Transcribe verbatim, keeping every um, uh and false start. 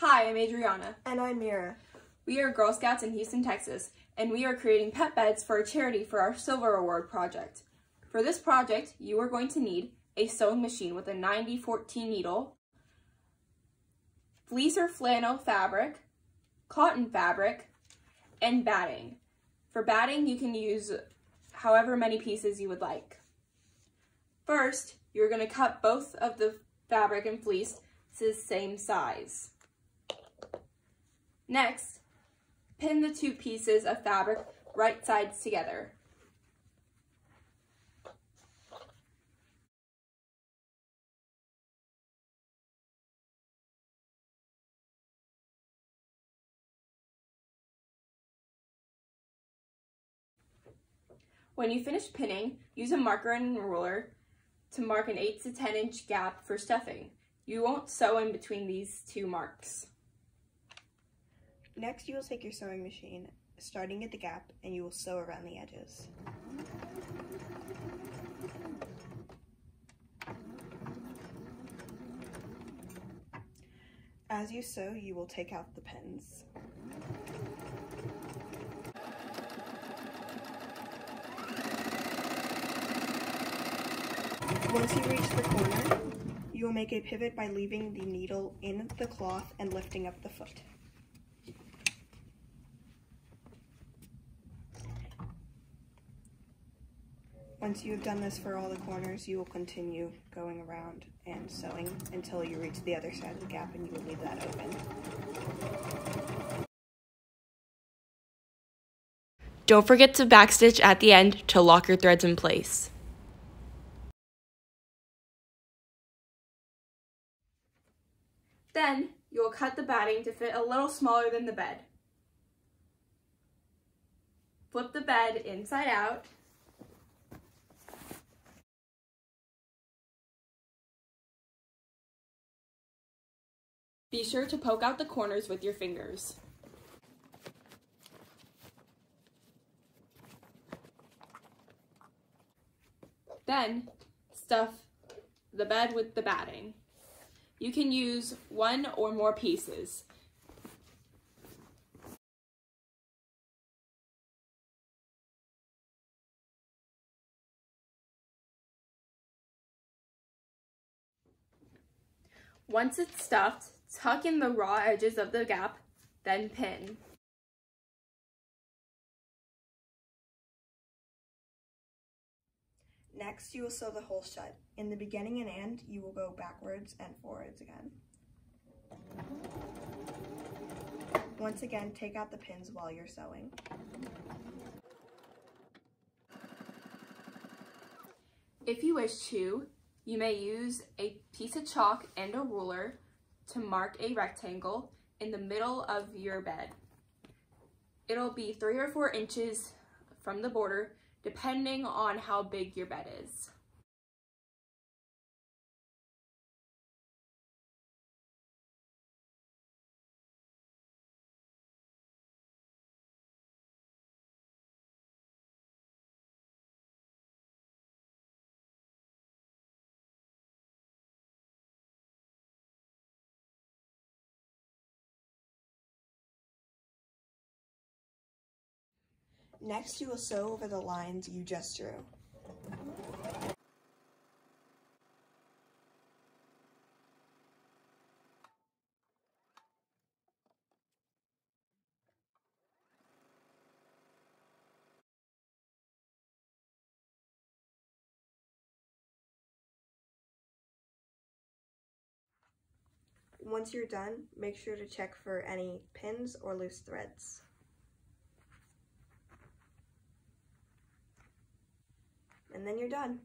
Hi, I'm Adriana. And I'm Mira. We are Girl Scouts in Houston, Texas, and we are creating pet beds for a charity for our Silver Award project. For this project, you are going to need a sewing machine with a ninety fourteen needle, fleece or flannel fabric, cotton fabric, and batting. For batting, you can use however many pieces you would like. First, you're going to cut both of the fabric and fleece to the same size. Next, pin the two pieces of fabric right sides together. When you finish pinning, use a marker and ruler to mark an eight to ten inch gap for stuffing. You won't sew in between these two marks. Next, you will take your sewing machine, starting at the gap, and you will sew around the edges. As you sew, you will take out the pins. Once you reach the corner, you will make a pivot by leaving the needle in the cloth and lifting up the foot. Once you have done this for all the corners, you will continue going around and sewing until you reach the other side of the gap, and you will leave that open. Don't forget to backstitch at the end to lock your threads in place. Then, you will cut the batting to fit a little smaller than the bed. Flip the bed inside out. Be sure to poke out the corners with your fingers. Then, stuff the bed with the batting. You can use one or more pieces. Once it's stuffed, tuck in the raw edges of the gap, then pin. Next, you will sew the hole shut. In the beginning and end, you will go backwards and forwards again. Once again, take out the pins while you're sewing. If you wish to, you may use a piece of chalk and a ruler to mark a rectangle in the middle of your bed. It'll be three or four inches from the border, depending on how big your bed is. Next, you will sew over the lines you just drew. Once you're done, make sure to check for any pins or loose threads. And then you're done.